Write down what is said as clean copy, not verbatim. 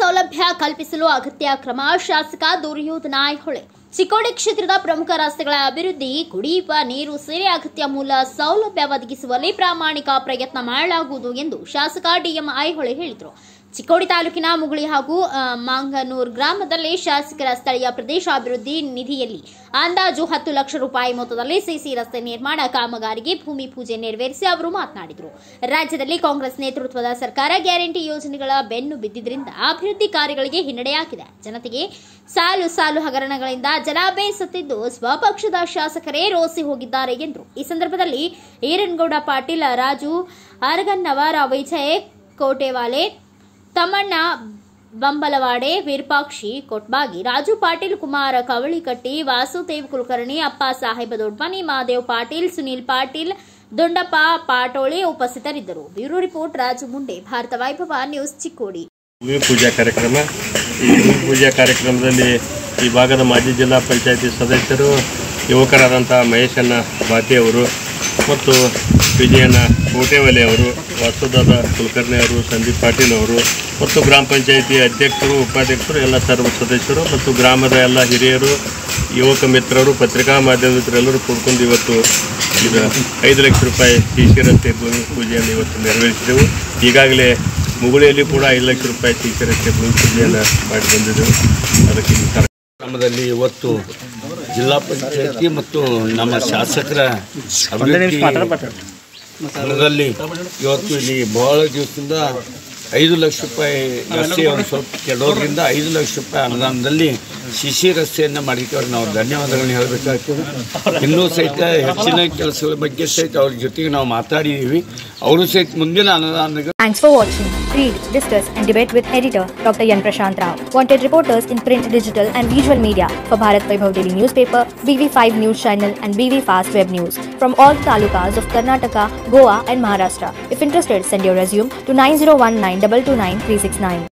ಸೌಲಭ್ಯ ಕಲ್ಪಿಸಲು ಅಗತ್ಯ ಕ್ರಮ ಶಾಸಕ ದುರ್ಯೋಧನ ನಾಯ್ಹೊಳೆ ಚಿಕ್ಕೋಡಿ ಕ್ಷೇತ್ರದ ಪ್ರಮುಖ ರಸ್ತೆಗಳ ಅಭಿವೃದ್ಧಿ ಕುಡಿಯುವ ನೀರು ಸೇರಿ ಅಗತ್ಯ ಮೂಲ ಸೌಲಭ್ಯ ಒದಗಿಸುವಲ್ಲಿ ಪ್ರಾಮಾಣಿಕ ಪ್ರಯತ್ನ ಮಾಡಲಾಗುವುದು ಎಂದು ಶಾಸಕ ಡಿಎಂ ಐಹೊಳೆ ಹೇಳಿದರು. ಚಿಕ್ಕೋಡಿ ತಾಲೂಕಿನ ಮುಗುಳಿ ಹಾಗೂ ಮಾಂಗನೂರು ಗ್ರಾಮದಲ್ಲಿ ಶಾಸಕರ ಸ್ಥಳೀಯ ಪ್ರದೇಶಾಭಿವೃದ್ಧಿ ನಿಧಿಯಲ್ಲಿ ಅಂದಾಜು 10 ಲಕ್ಷ ರೂಪಾಯಿ ಮೊತ್ತದಲ್ಲಿ ಸಿಸಿ ರಸ್ತೆ ನಿರ್ಮಾಣ ಕಾಮಗಾರಿಗೆ ಭೂಮಿ ಪೂಜೆ ನೆರವೇರಿಸಿ ಅವರು ಮಾತನಾಡಿದರು. ರಾಜ್ಯದಲ್ಲಿ ಕಾಂಗ್ರೆಸ್ ನೇತೃತ್ವದ ಸರ್ಕಾರ ಗ್ಯಾರಂಟಿ ಯೋಜನೆಗಳ ಬೆನ್ನು ಬಿದ್ದಿದ್ದರಿಂದ ಅಭಿವೃದ್ಧಿ ಕಾರ್ಯಗಳಿಗೆ ಹಿನ್ನಡೆಯಾಗಿದೆ. ಜನತೆಗೆ ಸಾಲು ಸಾಲು ಹಗರಣಗಳಿಂದ ಜನ ಬೇಸತ್ತಿದ್ದು ಸ್ವಪಕ್ಷದ ಶಾಸಕರೇ ರೋಸಿ ಹೋಗಿದ್ದಾರೆ ಎಂದರು. ಈ ಸಂದರ್ಭದಲ್ಲಿ ಈರನ್ಗೌಡ ಪಾಟೀಲ್, ರಾಜು ಅರಗನ್ನವರ, ವಿಜಯ್ ಕೋಟೆವಾಲೆ, ತಮ್ಮಣ್ಣ ಬಂಬಲವಾಡೆ, ವಿರೂಪಾಕ್ಷಿ ಕೊಟ್ಬಾಗಿ, ರಾಜು ಪಾಟೀಲ್, ಕುಮಾರ ಕವಳಿಕಟ್ಟಿ, ವಾಸುದೇವ್ ಕುಲಕರ್ಣಿ, ಅಪ್ಪ ಸಾಹೇಬ ದೊಡ್ಮನಿ, ಮಹದೇವ್ ಪಾಟೀಲ್, ಸುನೀಲ್ ಪಾಟೀಲ್, ದೊಂಡಪ್ಪ ಪಾಟೋಳಿ ಉಪಸ್ಥಿತರಿದ್ದರು. Bureau report Raju Munde, Bharat Vaibhav news Chikkodi. ಭೂಮಿ ಪೂಜಾ ಕಾರ್ಯಕ್ರಮ. ಈ ಭೂಮಿ ಪೂಜಾ ಕಾರ್ಯಕ್ರಮದಲ್ಲಿ ಈ ಭಾಗದ ಮಾಜಿ ಜಿಲ್ಲಾ ಪಂಚಾಯಿತಿ ಸದಸ್ಯರು, ಯುವಕರಾದಂಥ ಮಹೇಶಣ್ಣ ಬಾತಿ ಅವರು ಮತ್ತು ವಿಜಯನ ಕೋಟೆವಲೆ ಅವರು, ವಾಸುದಾದ ಕುಲಕರ್ಣಿ ಅವರು, ಸಂದೀಪ್ ಪಾಟೀಲ್ ಅವರು ಮತ್ತು ಗ್ರಾಮ ಪಂಚಾಯಿತಿ ಅಧ್ಯಕ್ಷರು, ಉಪಾಧ್ಯಕ್ಷರು, ಎಲ್ಲ ಸರ್ವ ಸದಸ್ಯರು ಮತ್ತು ಗ್ರಾಮದ ಎಲ್ಲ ಹಿರಿಯರು, ಯುವಕ ಮಿತ್ರರು, ಪತ್ರಿಕಾ ಮಾಧ್ಯಮ ಮಿತ್ರರೆಲ್ಲರೂ ಕೂಡ್ಕೊಂಡು ಇವತ್ತು ಇದು 5 ಲಕ್ಷ ರೂಪಾಯಿ ಸಿಸಿ ರಸ್ತೆ ಭೂಮಿ ಪೂಜೆಯನ್ನು ಇವತ್ತು ನೆರವೇರಿಸಿದೆವು. ಈಗಾಗಲೇ ಮುಗುಳಿಯಲ್ಲಿ ಕೂಡ 5 ಲಕ್ಷ ರೂಪಾಯಿ ಸಿಸಿ ರಸ್ತೆ ಭೂಮಿ ಪೂಜೆಯನ್ನು ಮಾಡಿ ಬಂದಿದ್ದೆವು. ಅದಕ್ಕೆ ಈ ಕಾರ್ಯಕ್ರಮದಲ್ಲಿ ಇವತ್ತು ಜಿಲ್ಲಾ ಪಂಚಾಯತಿ ಮತ್ತು ನಮ್ಮ ಶಾಸಕರ ಅಭಿವೃದ್ಧಿ ಇವತ್ತು ಇಲ್ಲಿ ಬಹಳ ದಿವಸದಿಂದ 5 ಲಕ್ಷ ರೂಪಾಯಿ ರಸ್ತೆ ಒಂದು ಸ್ವಲ್ಪ ಕೆಡೋದ್ರಿಂದ 5 ಲಕ್ಷ ರೂಪಾಯಿ ಅನುದಾನದಲ್ಲಿ ಸಿಸಿ ರಸ್ತೆಯನ್ನು ಮಾಡಿಕೊಂಡು ನಾವು ಧನ್ಯವಾದಗಳನ್ನ ಹೇಳಬೇಕಾಗ್ತದೆ. ಇನ್ನೂ ಸಹಿತ ಹೆಚ್ಚಿನ ಕೆಲಸಗಳ ಬಗ್ಗೆ ಸಹಿತ ಅವ್ರ ಜೊತೆಗೆ ನಾವು ಮಾತಾಡಿದ್ದೀವಿ. ಅವರು ಸಹಿತ ಮುಂದಿನ ಅನುದಾನಗಳು. Thanks for watching. Read, discuss and debate with editor Dr. Yan Prashant Rao. Wanted reporters in print, digital and visual media for Bharat Vaibhav Daily Newspaper, BV5 News Channel and BV Fast Web News from all talukas of Karnataka, Goa and Maharashtra. If interested, send your resume to 90192299369.